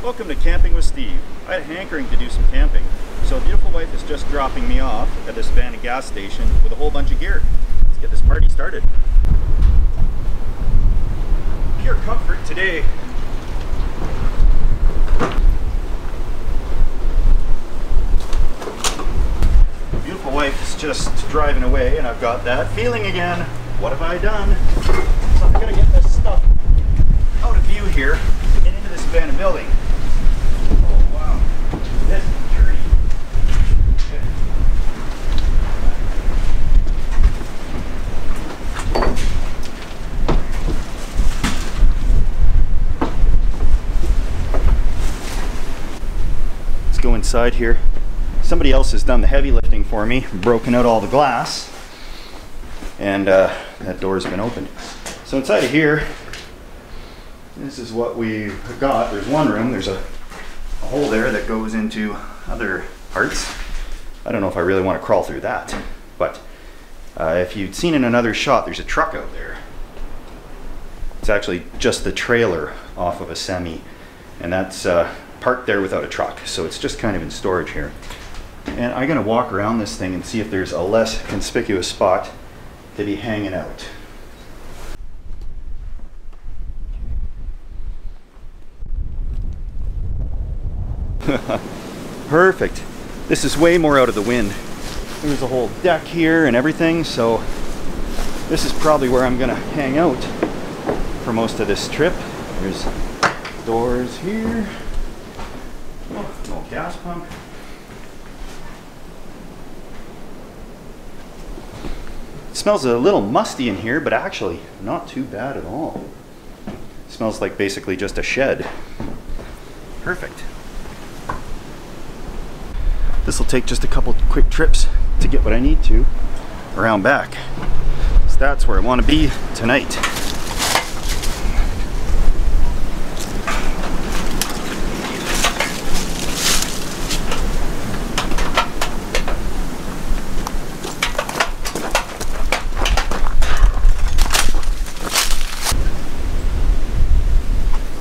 Welcome to Camping with Steve. I had a hankering to do some camping, so beautiful wife is just dropping me off at this abandoned gas station with a whole bunch of gear. Let's get this party started. Pure comfort today. Beautiful wife is just driving away and I've got that feeling again. What have I done? So I'm gonna get this stuff out of view here and into this abandoned building. This is dirty. Let's go inside here. Somebody else has done the heavy lifting for me, broken out all the glass, and that door's been opened. So inside of here, this is what we've got. There's one room. There's a hole there that goes into other parts. I don't know if I really want to crawl through that, but if you'd seen in another shot, there's a truck out there. It's actually just the trailer off of a semi, and that's parked there without a truck, so it's just kind of in storage here. And I'm going to walk around this thing and see if there's a less conspicuous spot to be hanging out. Perfect. This is way more out of the wind. There's a whole deck here and everything, so this is probably where I'm gonna hang out for most of this trip. There's doors here. Oh, an old gas pump. It smells a little musty in here, but actually not too bad at all. It smells like basically just a shed. Perfect. This will take just a couple quick trips to get what I need to around back. So that's where I want to be tonight.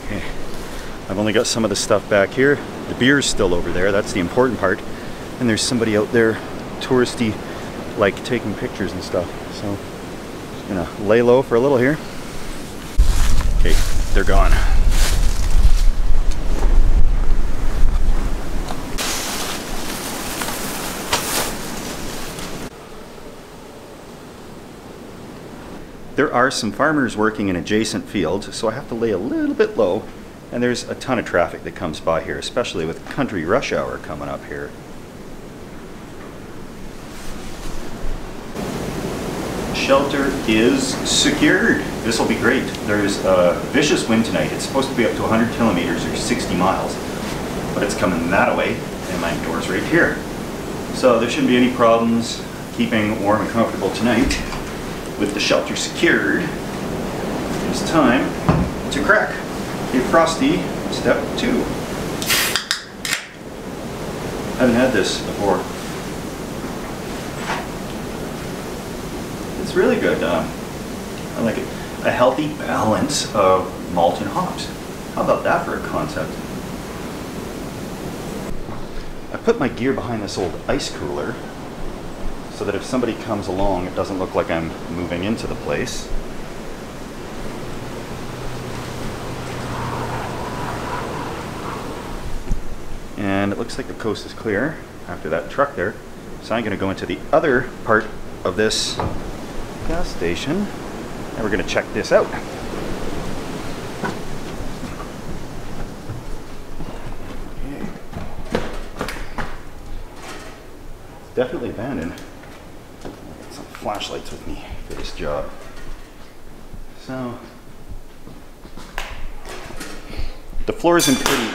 Okay, I've only got some of the stuff back here. The beer's still over there, that's the important part. And there's somebody out there, touristy, like taking pictures and stuff. So, just gonna lay low for a little here. Okay, they're gone. There are some farmers working in adjacent fields, so I have to lay a little bit low. And there's a ton of traffic that comes by here, especially with country rush hour coming up here. Shelter is secured. This will be great. There's a vicious wind tonight. It's supposed to be up to 100 kilometers or 60 miles, but it's coming that way, and my door's right here. So there shouldn't be any problems keeping warm and comfortable tonight with the shelter secured. It's time to crack. Okay, Frosty, step 2. I haven't had this before. It's really good. I like it. A healthy balance of malt and hops. How about that for a concept? I put my gear behind this old ice cooler so that if somebody comes along, it doesn't look like I'm moving into the place. And it looks like the coast is clear after that truck there. So I'm going to go into the other part of this gas station, and we're going to check this out. Okay. It's definitely abandoned. I'll get some flashlights with me for this job. So the floor is in pretty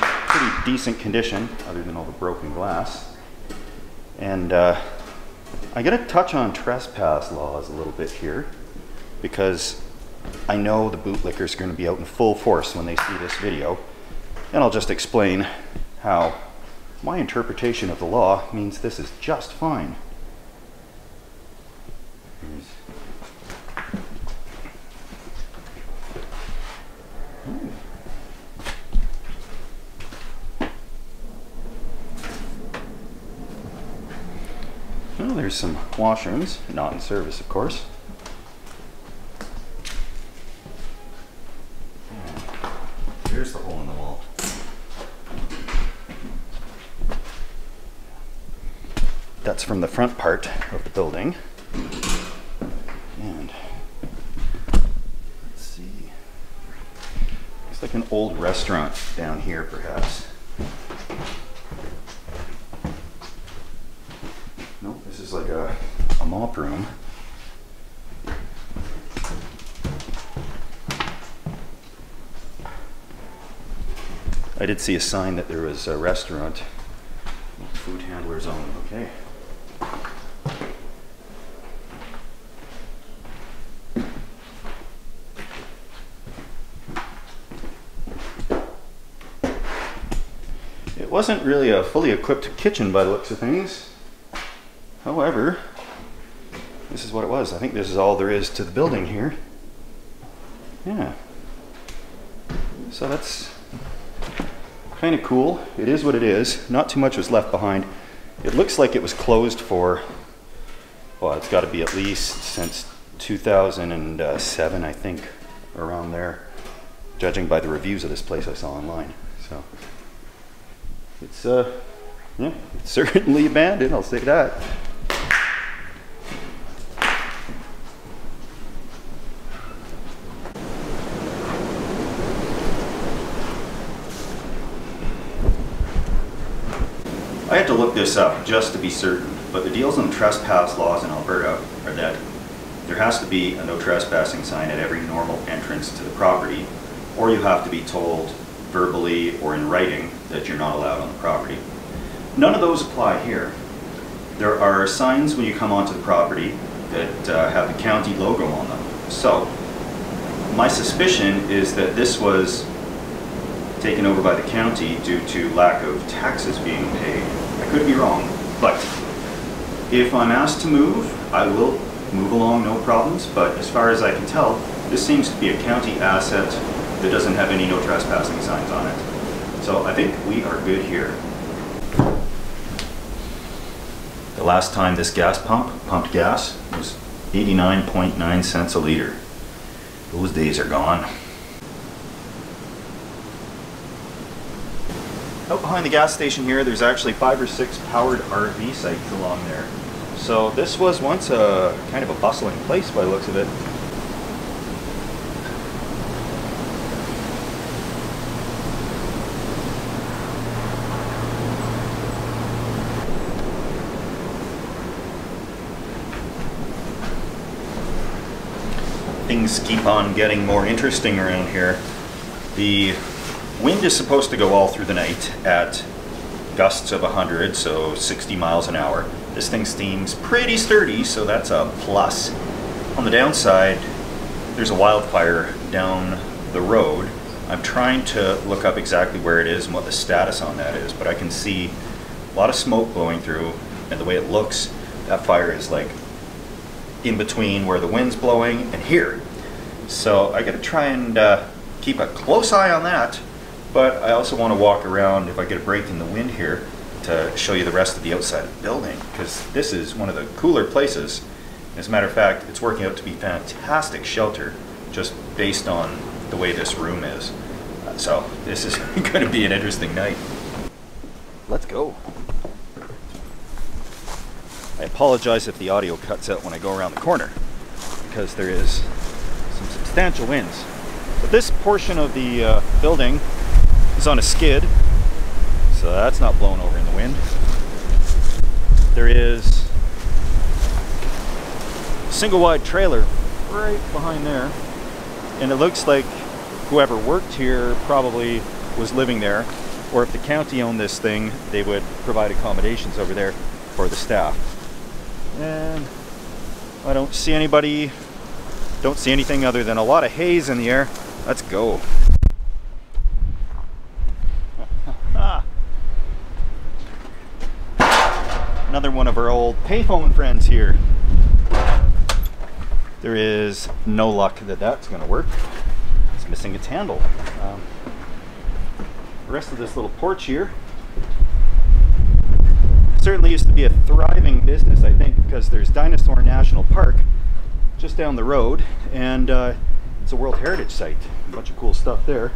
decent condition, other than all the broken glass, and I'm going to touch on trespass laws a little bit here, because I know the bootlickers are going to be out in full force when they see this video, and I'll just explain how my interpretation of the law means this is just fine. Well, there's some washrooms, not in service, of course. Here's the hole in the wall. That's from the front part of the building. And let's see. Looks like an old restaurant down here, perhaps. Nope, this is like a mop room. I did see a sign that there was a restaurant. Food handlers only, okay. It wasn't really a fully equipped kitchen by the looks of things. However, this is what it was. I think this is all there is to the building here. Yeah. So that's kind of cool. It is what it is. Not too much was left behind. It looks like it was closed for, well, it's got to be at least since 2007, I think, around there, judging by the reviews of this place I saw online. So it's yeah, it's certainly abandoned, I'll say that. I had to look this up just to be certain, but the deals on trespass laws in Alberta are that there has to be a no trespassing sign at every normal entrance to the property, or you have to be told verbally or in writing that you're not allowed on the property. None of those apply here. There are signs when you come onto the property that have the county logo on them. So my suspicion is that this was taken over by the county due to lack of taxes being paid. I could be wrong, but if I'm asked to move, I will move along, no problems, but as far as I can tell, this seems to be a county asset that doesn't have any no trespassing signs on it. So I think we are good here. The last time this gas pump pumped gas was 89.9 cents a liter. Those days are gone. Out behind the gas station here, there's actually 5 or 6 powered RV sites along there. So this was once a kind of a bustling place by the looks of it. Things keep on getting more interesting around here. The wind is supposed to go all through the night at gusts of 100, so 60 miles an hour. This thing seems pretty sturdy, so that's a plus. On the downside, there's a wildfire down the road. I'm trying to look up exactly where it is and what the status on that is, but I can see a lot of smoke blowing through, and the way it looks, that fire is like in between where the wind's blowing and here. So I gotta try and keep a close eye on that. But I also want to walk around, if I get a break in the wind here, to show you the rest of the outside of the building, because this is one of the cooler places. As a matter of fact, it's working out to be fantastic shelter, just based on the way this room is. So this is going to be an interesting night. Let's go. I apologize if the audio cuts out when I go around the corner, because there is some substantial winds. But this portion of the building on a skid, so that's not blown over in the wind. There is a single wide trailer right behind there, and it looks like whoever worked here probably was living there, or if the county owned this thing, they would provide accommodations over there for the staff. And I don't see anybody, don't see anything other than a lot of haze in the air. Let's go. Another one of our old payphone friends here. There is no luck that that's going to work. It's missing its handle. The rest of this little porch here It certainly used to be a thriving business, I think, because there's Dinosaur National Park just down the road, and it's a World Heritage Site. A bunch of cool stuff there.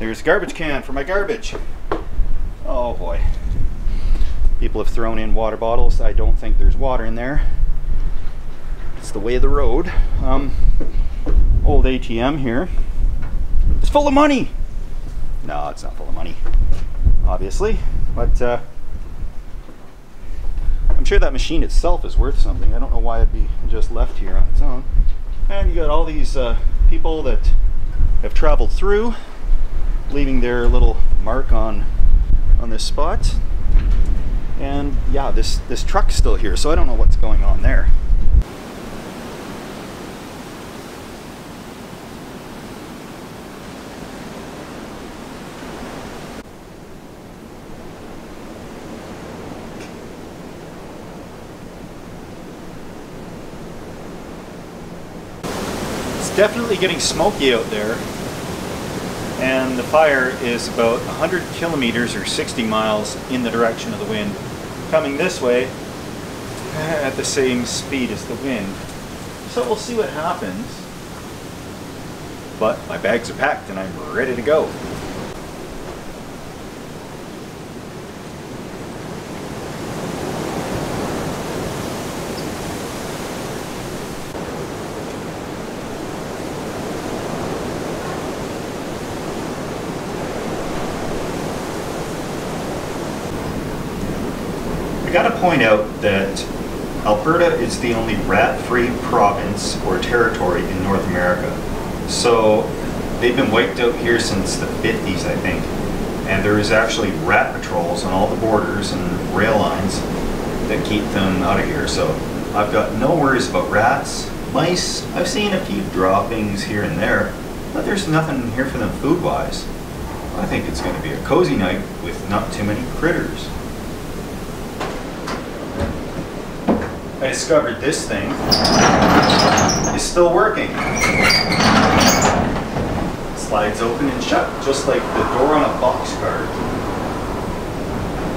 There's a garbage can for my garbage. Oh boy. People have thrown in water bottles. I don't think there's water in there. It's the way of the road. Old ATM here. It's full of money. No, it's not full of money, obviously, but I'm sure that machine itself is worth something. I don't know why it'd be just left here on its own. And you got all these people that have traveled through, leaving their little mark on this spot. And yeah, this truck's still here, so I don't know what's going on there. It's definitely getting smoky out there, and the fire is about 100 kilometers or 60 miles in the direction of the wind, coming this way at the same speed as the wind. So we'll see what happens. But my bags are packed and I'm ready to go. I gotta point out that Alberta is the only rat-free province or territory in North America. So they've been wiped out here since the 50s, I think. And there is actually rat patrols on all the borders and rail lines that keep them out of here. So I've got no worries about rats, mice. I've seen a few droppings here and there, but there's nothing here for them food-wise. I think it's gonna be a cozy night with not too many critters. I discovered this thing is still working. It slides open and shut, just like the door on a boxcar.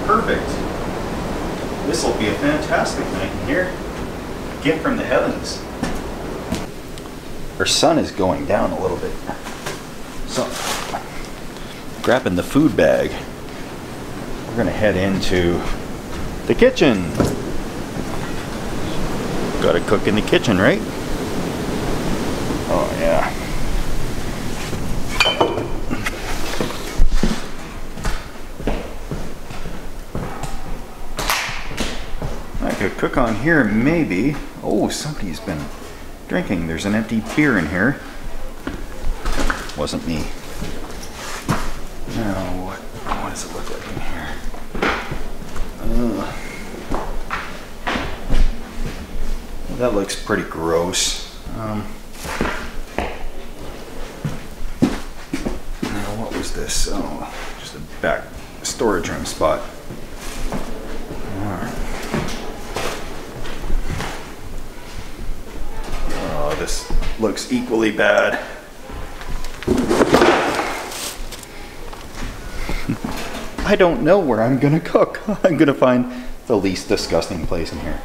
Perfect. This will be a fantastic night in here. Gift from the heavens. Our sun is going down a little bit. So, grabbing the food bag, we're gonna head into the kitchen. Gotta cook in the kitchen, right? Oh yeah. I could cook on here maybe. Oh, somebody's been drinking. There's an empty beer in here. Wasn't me. Now what does it look like in here? That looks pretty gross. Now what was this? Oh, just a back storage room spot. Right. Oh, this looks equally bad. I don't know where I'm gonna cook. I'm gonna find the least disgusting place in here.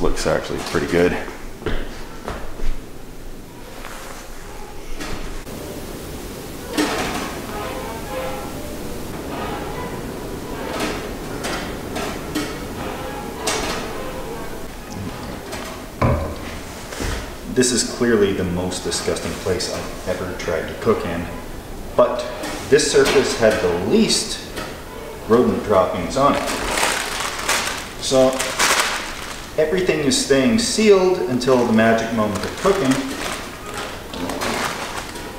Looks actually pretty good. This is clearly the most disgusting place I've ever tried to cook in, but this surface had the least rodent droppings on it. So everything is staying sealed until the magic moment of cooking.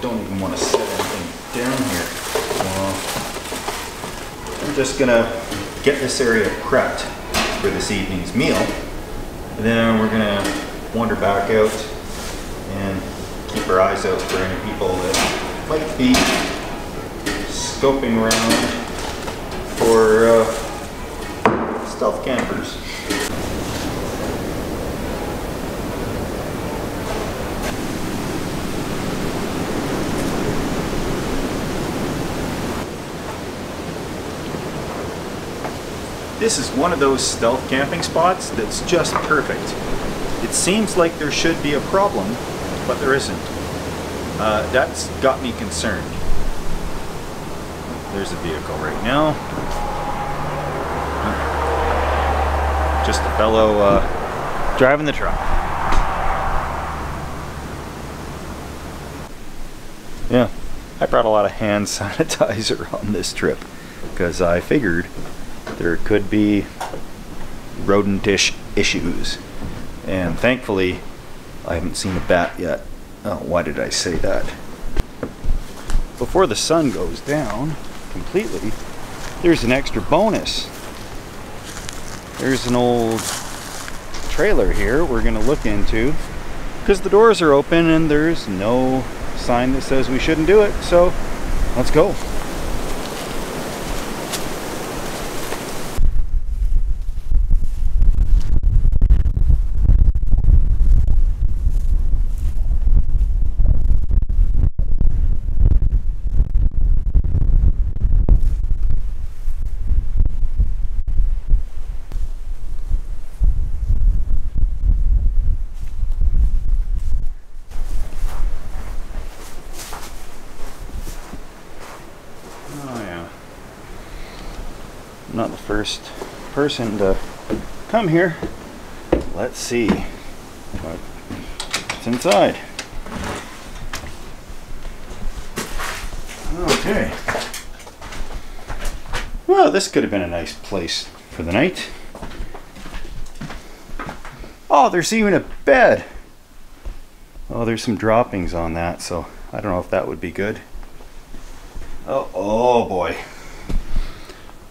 Don't even want to set anything down here. I'm just gonna get this area prepped for this evening's meal. And then we're gonna wander back out and keep our eyes out for any people that might be scoping around for stealth campers. This is one of those stealth camping spots that's just perfect. It seems like there should be a problem, but there isn't. That's got me concerned. There's a vehicle right now. Just a fellow driving the truck. Yeah, I brought a lot of hand sanitizer on this trip because I figured there could be rodentish issues. And thankfully, I haven't seen a bat yet. Oh, why did I say that? Before the sun goes down completely, there's an extra bonus. There's an old trailer here we're gonna look into because the doors are open and there's no sign that says we shouldn't do it, so let's go. Not the first person to come here. Let's see what's inside. Okay. Well, this could have been a nice place for the night. Oh, there's even a bed. Oh, there's some droppings on that, so I don't know if that would be good. Oh boy.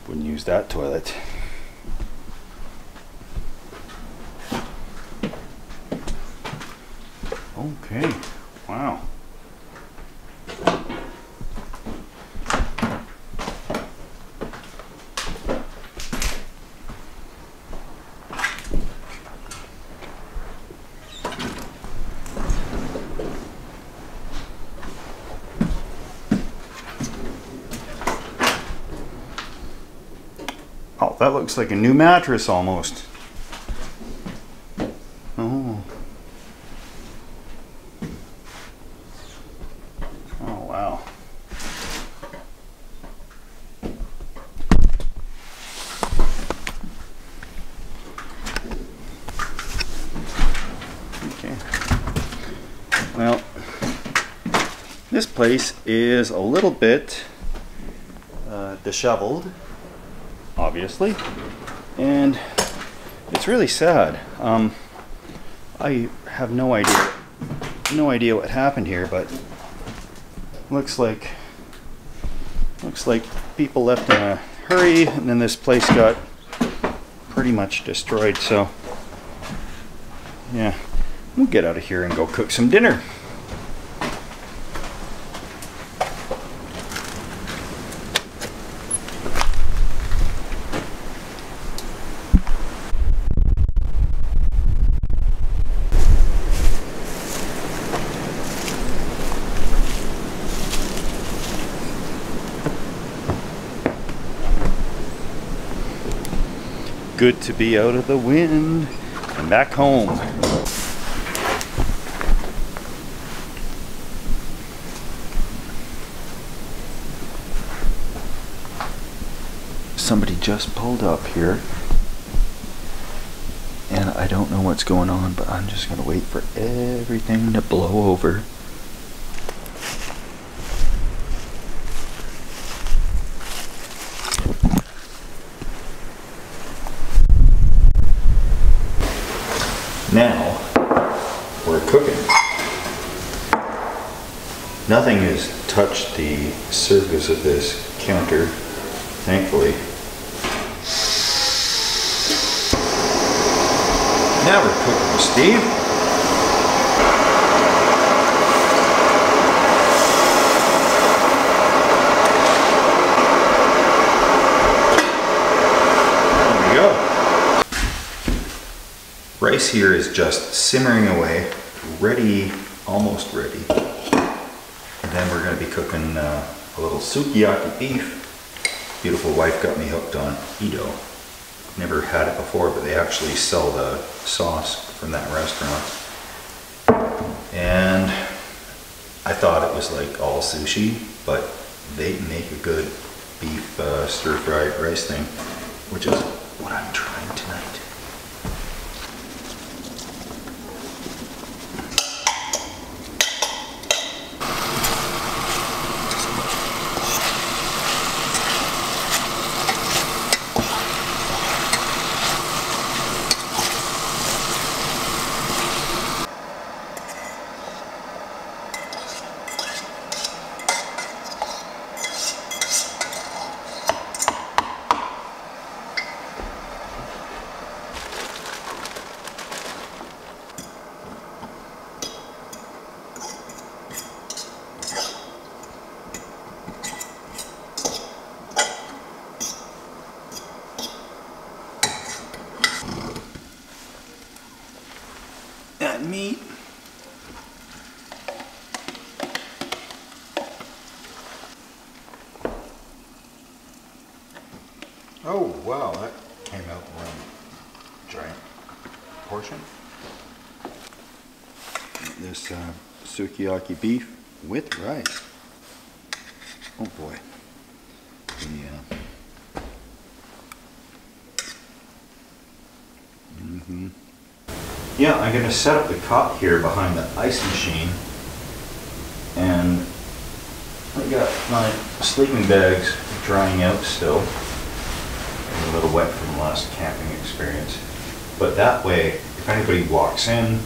Wouldn't use that toilet. Okay, wow. That looks like a new mattress almost. Oh. Oh, wow. Okay. Well, this place is a little bit disheveled, obviously, and it's really sad. I have no idea what happened here, but looks like people left in a hurry, and then this place got pretty much destroyed. So yeah, we'll get out of here and go cook some dinner. Good to be out of the wind and back home. Somebody just pulled up here, and I don't know what's going on, but I'm just gonna wait for everything to blow over. Now we're cooking. Nothing has touched the surface of this counter, thankfully. Now we're cooking with Steve. Rice here is just simmering away, ready, almost ready. And then we're going to be cooking a little sukiyaki beef. Beautiful wife got me hooked on Ido. never had it before, but they actually sell the sauce from that restaurant. And I thought it was like all sushi, but they make a good beef stir-fried rice thing, which is what I'm trying tonight. Meat. Oh wow, that came out one giant portion. This sukiyaki beef with rice. Oh boy. Yeah. Mm-hmm. Yeah, I'm going to set up the pot here behind the ice machine, and I got my sleeping bags drying out still, and a little wet from the last camping experience, but that way if anybody walks in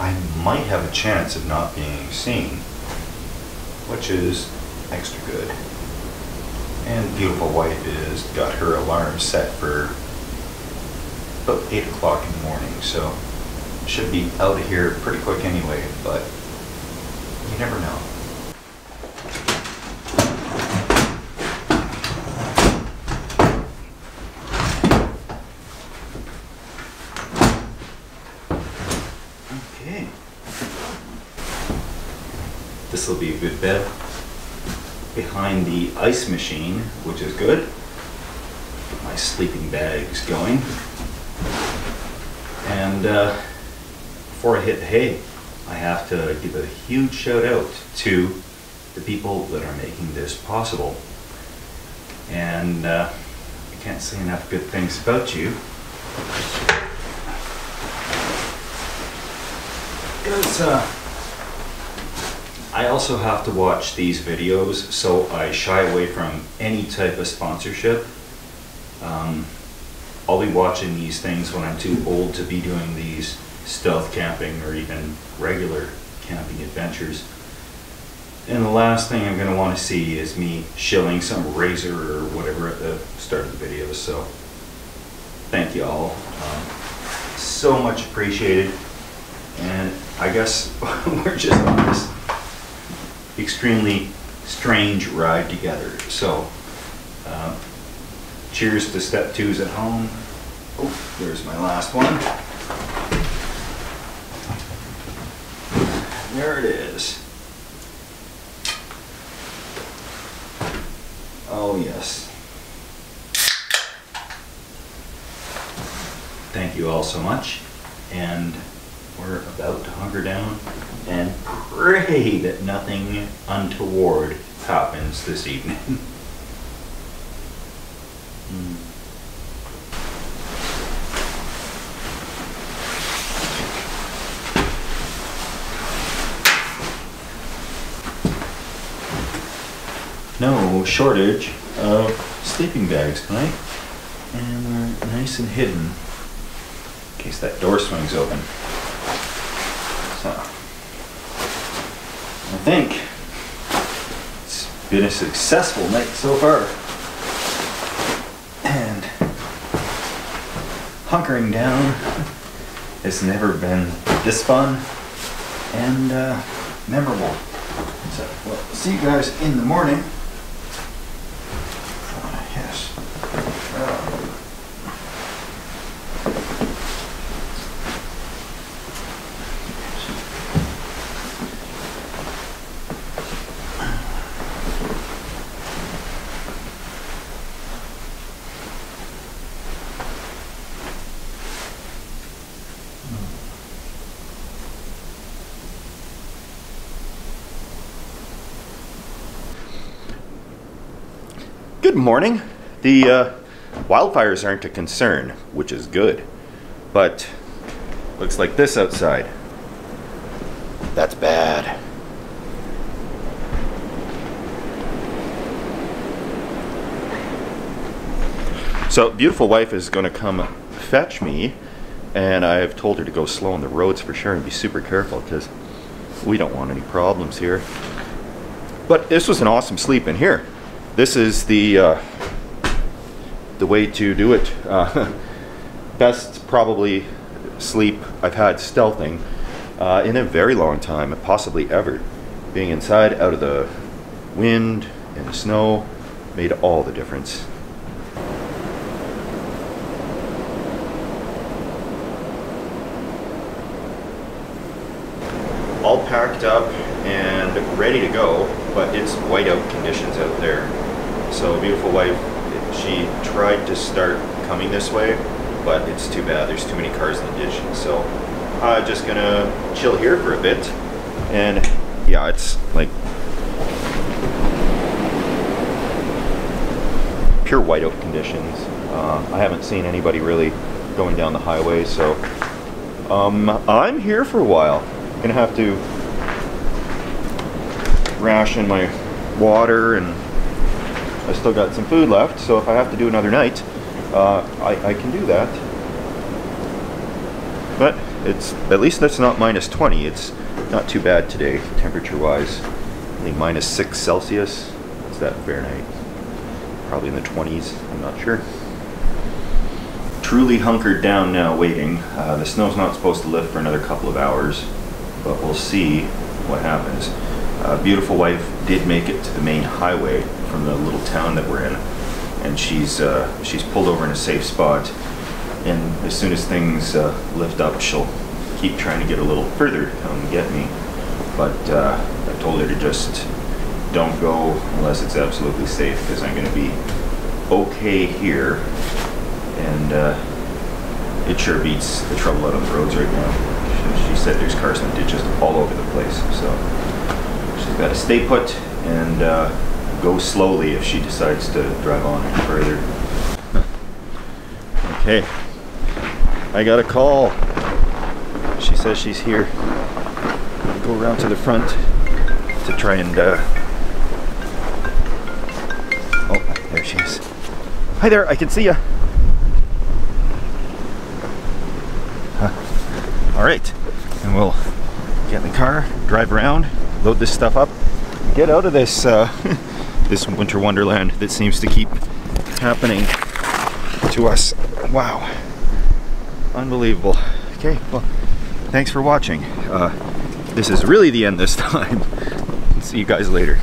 I might have a chance of not being seen, which is extra good. And beautiful wife has got her alarm set for about 8 o'clock in the morning, so should be out of here pretty quick anyway, but you never know. Okay. This will be a good bed behind the ice machine, which is good. Get my sleeping bags going. And before I hit the hay, I have to give a huge shout out to the people that are making this possible. And I can't say enough good things about you. Because I also have to watch these videos, so I shy away from any type of sponsorship. I'll be watching these things when I'm too old to be doing these stealth camping or even regular camping adventures. And the last thing I'm going to want to see is me shilling some razor or whatever at the start of the video. So thank you all. So much appreciated. And I guess we're just on this extremely strange ride together. So cheers to step 2s at home. Oh, there's my last one. There it is. Oh yes. Thank you all so much. And we're about to hunker down and pray that nothing untoward happens this evening. No shortage of sleeping bags tonight, and we're nice and hidden in case that door swings open. So I think it's been a successful night so far, and hunkering down has never been this fun and memorable. So we'll see you guys in the morning. Good morning. The wildfires aren't a concern, which is good, but looks like this outside. That's bad. So beautiful wife is going to come fetch me, and I've told her to go slow on the roads for sure and be super careful because we don't want any problems here. But this was an awesome sleep in here. This is the way to do it. Best probably sleep I've had stealthing in a very long time, possibly ever. Being inside, out of the wind and the snow made all the difference. All packed up and ready to go, but it's whiteout conditions out there. So beautiful wife, she tried to start coming this way, but it's too bad, there's too many cars in the ditch. So I'm just gonna chill here for a bit. And yeah, it's like pure whiteout conditions. I haven't seen anybody really going down the highway, so I'm here for a while. Gonna have to ration my water, and I still got some food left, so if I have to do another night, I can do that. But it's, at least that's not minus 20. It's not too bad today, temperature-wise. I think minus 6 Celsius. What's that in Fahrenheit? Probably in the 20s, I'm not sure. Truly hunkered down now, waiting. The snow's not supposed to lift for another couple of hours, but we'll see what happens. Beautiful wife did make it to the main highway from the little town that we're in, and she's pulled over in a safe spot, and as soon as things lift up, she'll keep trying to get a little further to come and get me, but I told her to just don't go unless it's absolutely safe, because I'm going to be okay here, and it sure beats the trouble out on the roads right now. She said there's cars and ditches all over the place, so she's got to stay put and go slowly if she decides to drive on any further. Okay, I got a call. She says she's here. I'll go around to the front to try and... Oh, there she is. Hi there, I can see ya. Huh. All right, and we'll get in the car, drive around, load this stuff up, get out of this this winter wonderland that seems to keep happening to us. Wow, unbelievable. Okay, well, thanks for watching. This is really the end this time. See you guys later.